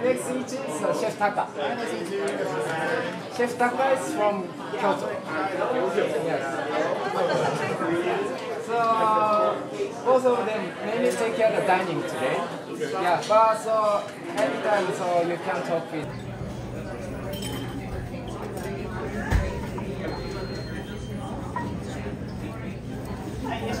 And next each is Chef Taka. Chef Taka is from Kyoto. Yes. So both of them mainly take care of the dining today. Yeah, but so anytime so you can talk with. And then next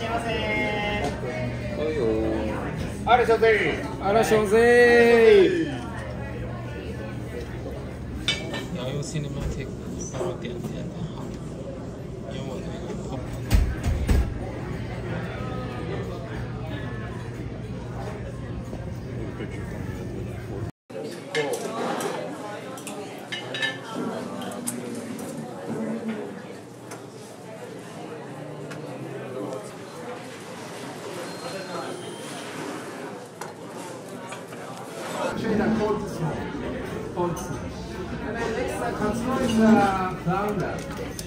consumer is flounder.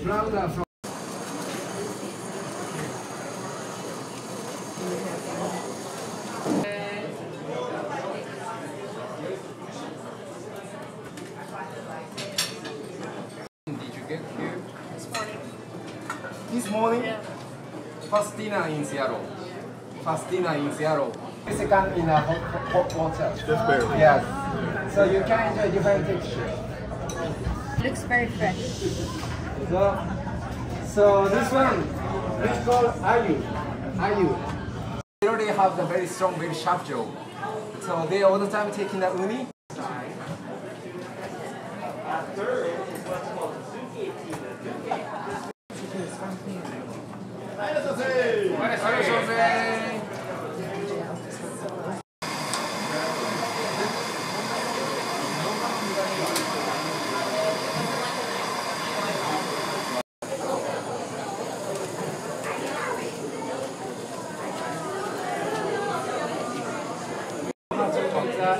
Flounder from Did you get here? This morning. This morning? Yeah. Fastina in Seattle. Fastina in Seattle. Mexican in a hot water. Just barely. Yes. So you can enjoy different texture. Looks very fresh. So this one, which is called ayu. They already have the very strong, very sharp jaw. So they all the time taking the uni.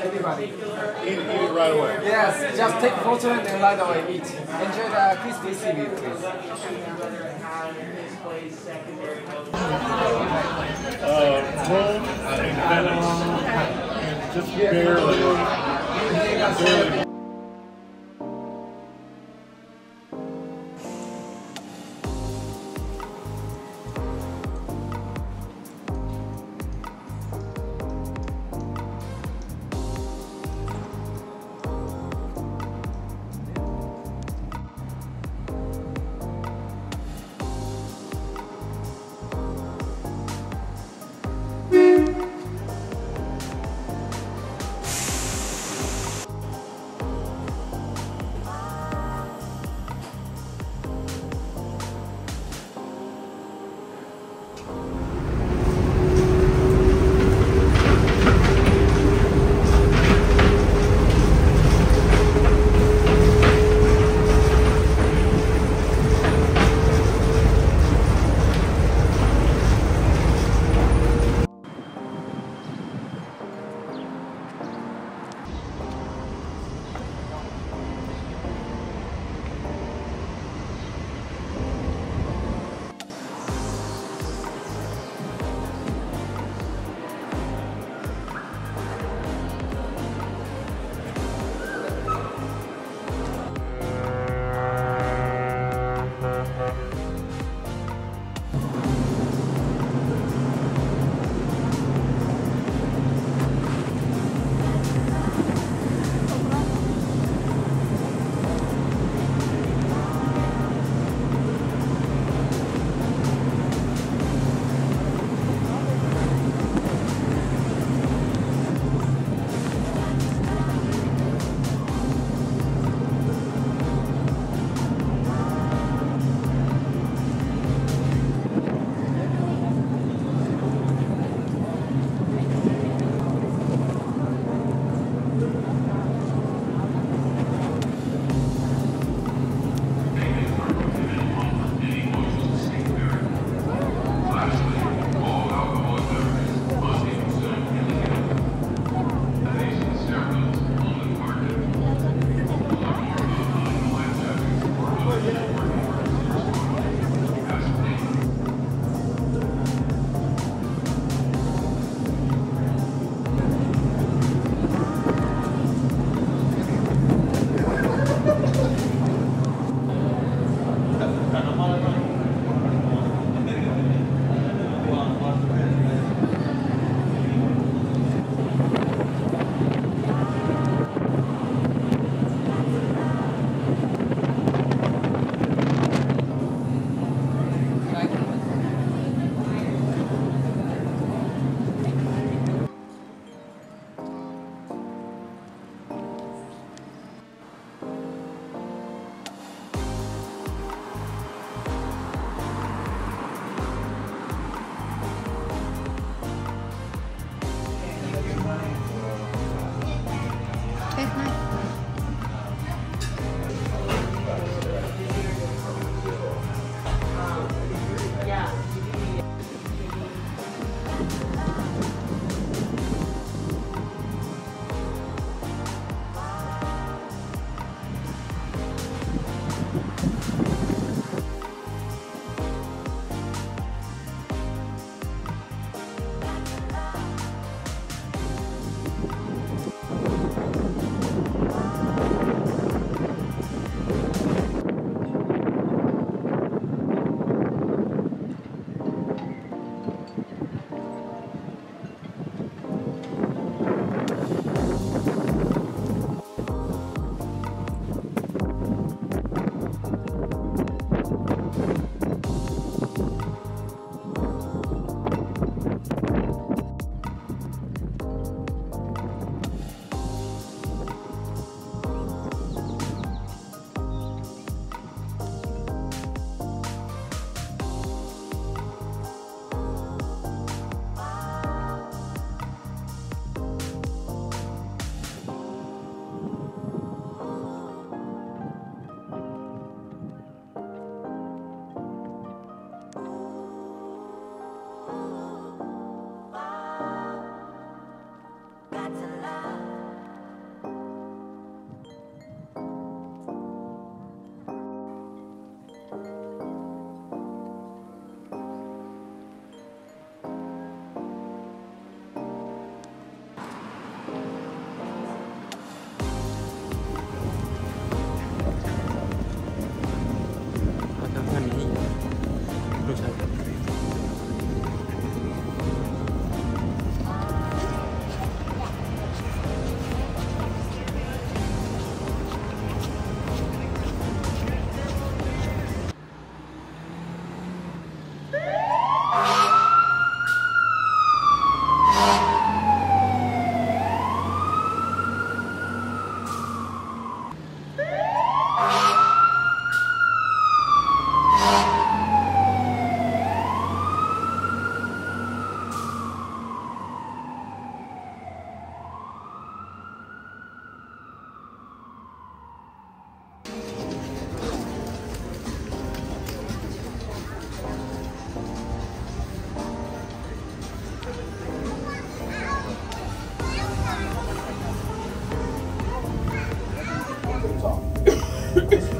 Everybody. Eat right away. Yes, just take a photo and then right away eat. Enjoy the Christie's view, please. Rome and Venice and just barely.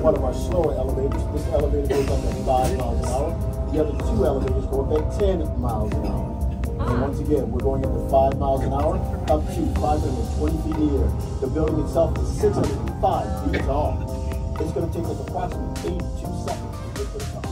one of our slower elevators. This elevator goes up at 5 miles an hour. The other two elevators go up at 10 miles an hour. And once again, we're going up to 5 miles an hour, up to 520 feet in the air. The building itself is 605 feet tall. It's going to take us approximately 82 seconds to get to the top.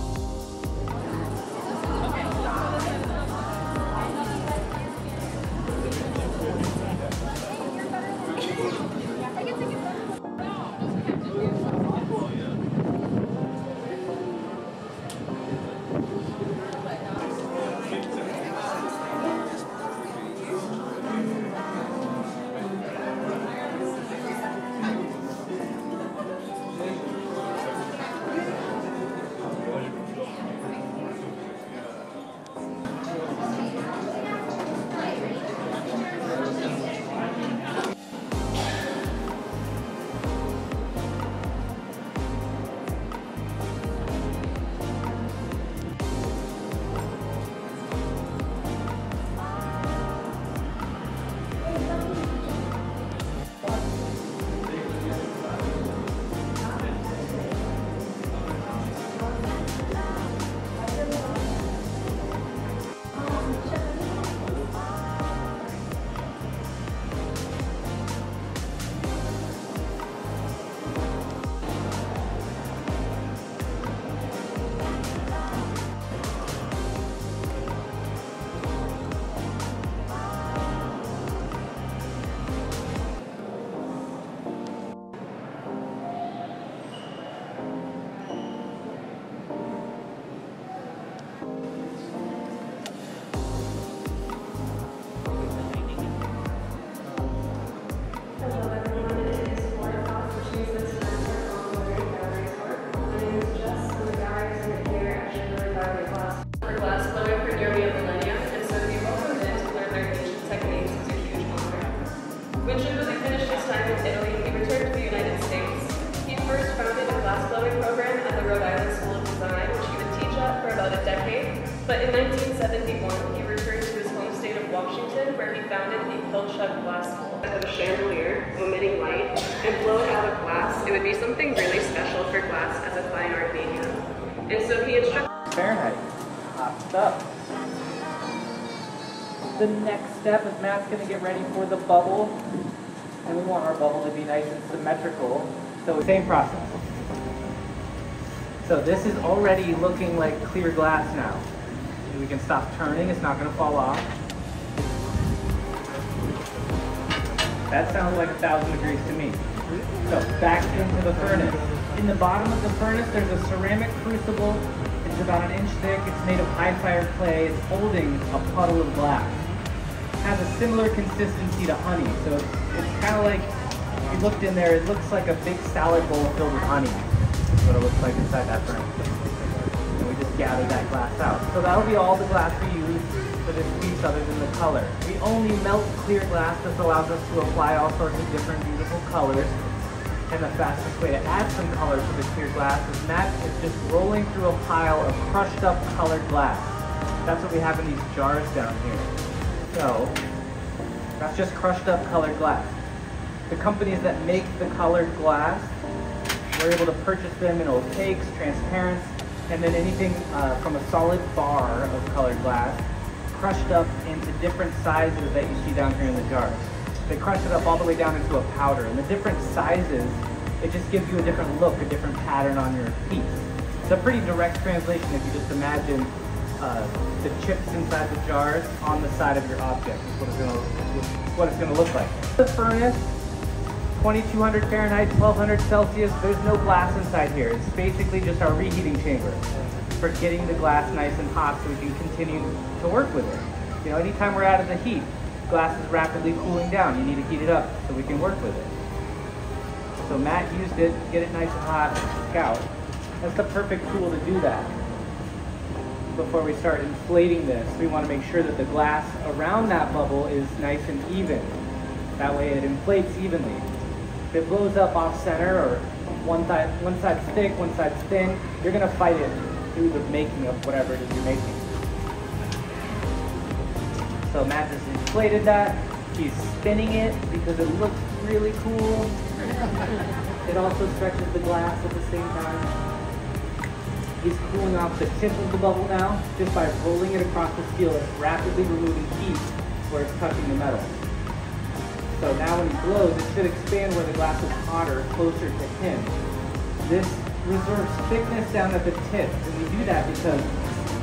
But in 1971, he returned to his home state of Washington, where he founded the Pilchuk Glass School. As a chandelier, emitting light, and blown out of glass, it would be something really special for glass as a fine art medium. And so he instructed Fahrenheit, hopped up. The next step is Matt's going to get ready for the bubble, and we want our bubble to be nice and symmetrical. So same process. So this is already looking like clear glass now. We can stop turning, it's not going to fall off. That sounds like 1,000 degrees to me. So back into the furnace. In the bottom of the furnace there's a ceramic crucible. It's about an inch thick, it's made of high fire clay, it's holding a puddle of glass. It has a similar consistency to honey, so it's kind of like, if you looked in there, it looks like a big salad bowl filled with honey. That's what it looks like inside that furnace. Gather that glass out. So that'll be all the glass we use for this piece other than the color. We only melt clear glass. This allows us to apply all sorts of different beautiful colors. And the fastest way to add some color to the clear glass is Matt is just rolling through a pile of crushed up colored glass. That's what we have in these jars down here. So that's just crushed up colored glass. The companies that make the colored glass, we're able to purchase them in opaques, transparents, and then anything from a solid bar of colored glass crushed up into different sizes that you see down here in the jars. They crush it up all the way down into a powder, and the different sizes, it just gives you a different look, a different pattern on your piece. It's a pretty direct translation if you just imagine the chips inside the jars on the side of your object is what it's gonna look like. The furnace, 2200 Fahrenheit, 1200 Celsius, there's no glass inside here. It's basically just our reheating chamber for getting the glass nice and hot so we can continue to work with it. You know, anytime we're out of the heat, glass is rapidly cooling down. You need to heat it up so we can work with it. So Matt used it, get it nice and hot, scout. That's the perfect tool to do that. Before we start inflating this, we want to make sure that the glass around that bubble is nice and even. That way it inflates evenly. If it blows up off center, or one side's thick, one side's thin, you're gonna fight it through the making of whatever it is you're making. So Matt just inflated that. He's spinning it because it looks really cool. It also stretches the glass at the same time. He's cooling off the tip of the bubble now just by rolling it across the steel and rapidly removing heat where it's touching the metal. So now when he blows, it should expand where the glass is hotter, closer to him. This reserves thickness down at the tip, and we do that because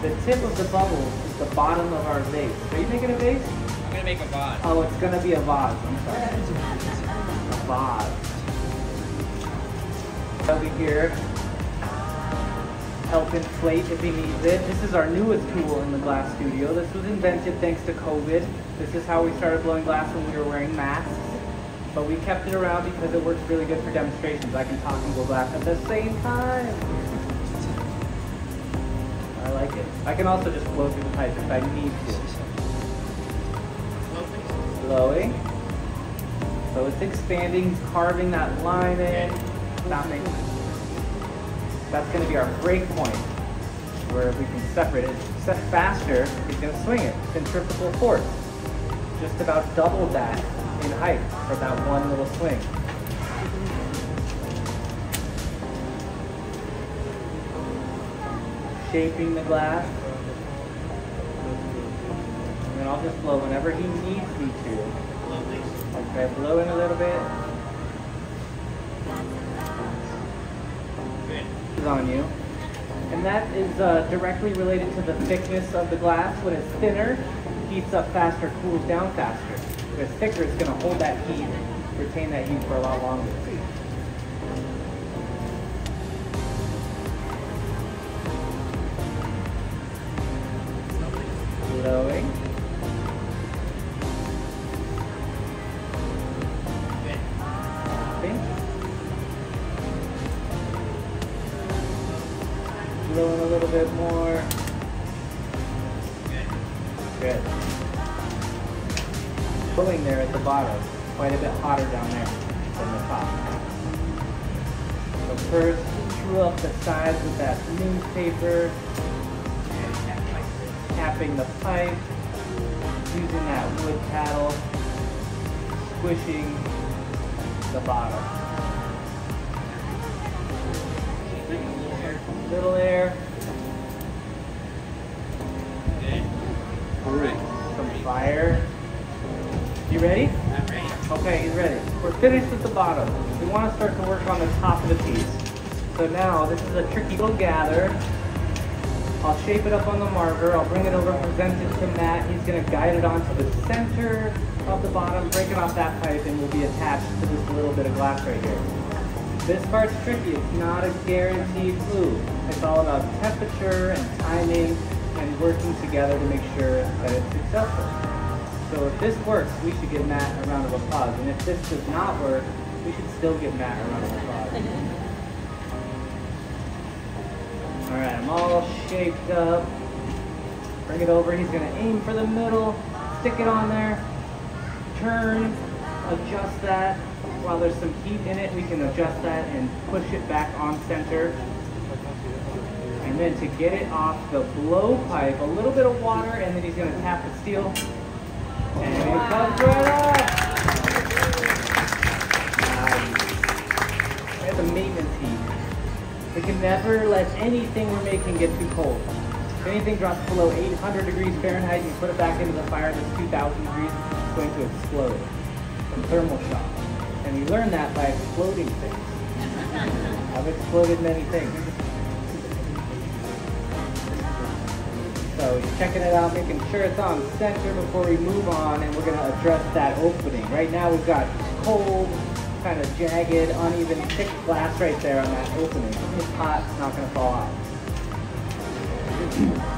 the tip of the bubble is the bottom of our vase. Are you making a vase? I'm gonna make a vase. Oh, it's gonna be a vase. I'm sorry. A vase. Over here, help inflate if he needs it. This is our newest tool in the glass studio. This was invented thanks to COVID. This is how we started blowing glass when we were wearing masks. But we kept it around because it works really good for demonstrations. I can talk and blow glass at the same time. I like it. I can also just blow through the pipe if I need to. Blowing. So it's expanding, carving that line in. Not making it. That's going to be our break point where we can separate it. Except faster, we can swing it. Centrifugal force. Just about double that in height for that one little swing. Shaping the glass, and then I'll just blow whenever he needs me to. Okay, blow in a little bit. It's on you, and that is directly related to the thickness of the glass. When it's thinner, it heats up faster, cools down faster. If it's thicker, it's going to hold that heat, retain that heat for a lot longer. Blowing. Blowing a little bit more. Good. Blowing there at the bottom. Quite a bit hotter down there than the top. So first, true up the sides with that newspaper. Tapping the pipe, using that wood paddle, squishing the bottom. Little air. Some fire. You ready? I'm ready. Okay, he's ready. We're finished with the bottom. We want to start to work on the top of the piece. So now, this is a tricky little gather. I'll shape it up on the marker, I'll bring it over, present it to Matt, he's going to guide it onto the center of the bottom, breaking off that pipe, and will be attached to this little bit of glass right here. This part's tricky, it's not a guaranteed move. It's all about temperature and timing and working together to make sure that it's successful. So if this works, we should give Matt a round of applause, and if this does not work, we should still give Matt a round of applause. Alright, I'm all shaped up. Bring it over, he's gonna aim for the middle, stick it on there, turn, adjust that. While there's some heat in it, we can adjust that and push it back on center. And then to get it off the blowpipe, a little bit of water, and then he's gonna tap the steel. And it comes right up! That's a maintenance heat. We can never let anything we're making get too cold. If anything drops below 800 degrees Fahrenheit, you put it back into the fire that's 2,000 degrees, it's going to explode from thermal shock. And we learn that by exploding things. I've exploded many things. So he's checking it out, making sure it's on center before we move on, and we're going to address that opening. Right now we've got cold, kind of jagged, uneven, thick glass right there on that opening. It's hot, it's not going to fall out.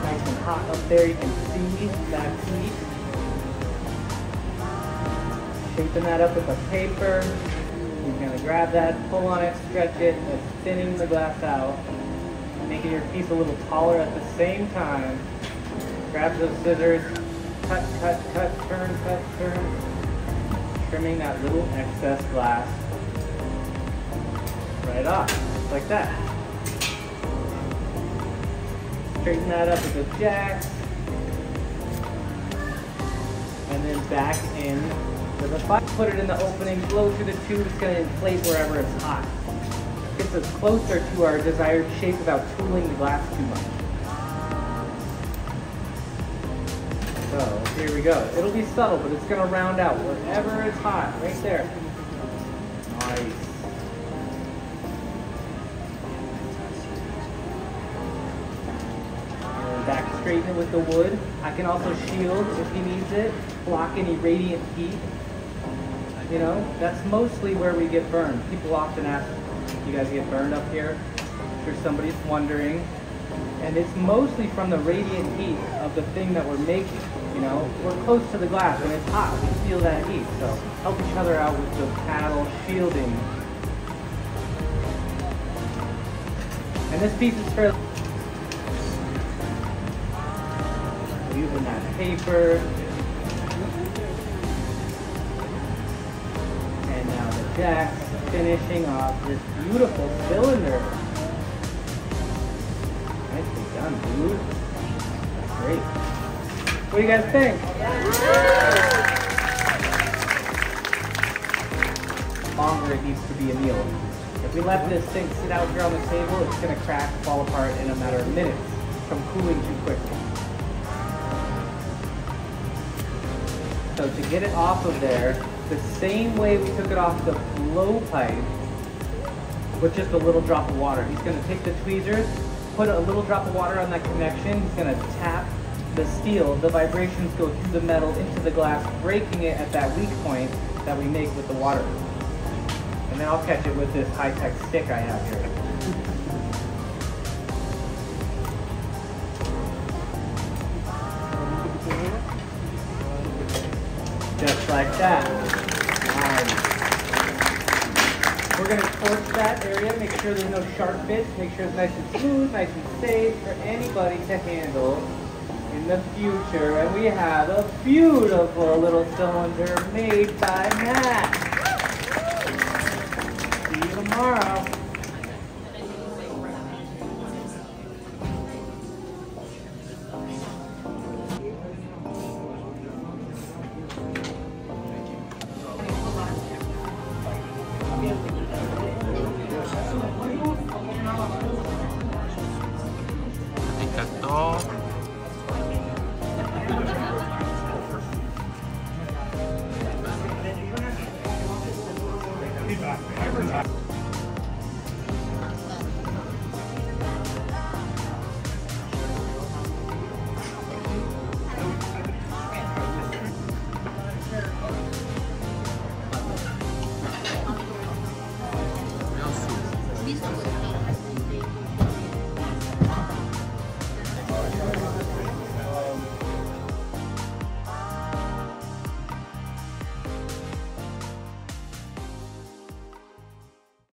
Nice and hot up there, you can see that heat. Shaping that up with a paper. You're going to grab that, pull on it, stretch it, and thinning the glass out. Making your piece a little taller at the same time. Grab those scissors, cut, cut, cut, turn, cut, turn. Trimming that little excess glass right off, just like that. Straighten that up with the jacks, and then back in with a fire. Put it in the opening, blow through the tube, it's going to inflate wherever it's hot. gets us closer to our desired shape without tooling the glass too much. So here we go. It'll be subtle, but it's going to round out wherever it's hot, right there. Nice. Back straighten it with the wood. I can also shield if he needs it, block any radiant heat. You know, that's mostly where we get burned. People often ask, you guys get burned up here? I'm sure somebody's wondering. And it's mostly from the radiant heat of the thing that we're making. You know, we're close to the glass and it's hot, we feel that heat. So help each other out with the paddle shielding. And this piece is fairly using that paper, and now the deck, finishing off this beautiful cylinder. Nicely done, dude. That's great. What do you guys think? Yeah. Longer it needs to be a meal. If we let this thing sit out here on the table, it's going to crack, fall apart in a matter of minutes from cooling too quickly. So to get it off of there, the same way we took it off the blowpipe, with just a little drop of water. He's gonna take the tweezers, put a little drop of water on that connection, he's gonna tap the steel, the vibrations go through the metal into the glass, breaking it at that weak point that we make with the water. And then I'll catch it with this high-tech stick I have here. Just like that. Nice. We're going to torch that area, make sure there's no sharp bits, make sure it's nice and smooth, nice and safe for anybody to handle in the future. And we have a beautiful little cylinder made by Matt.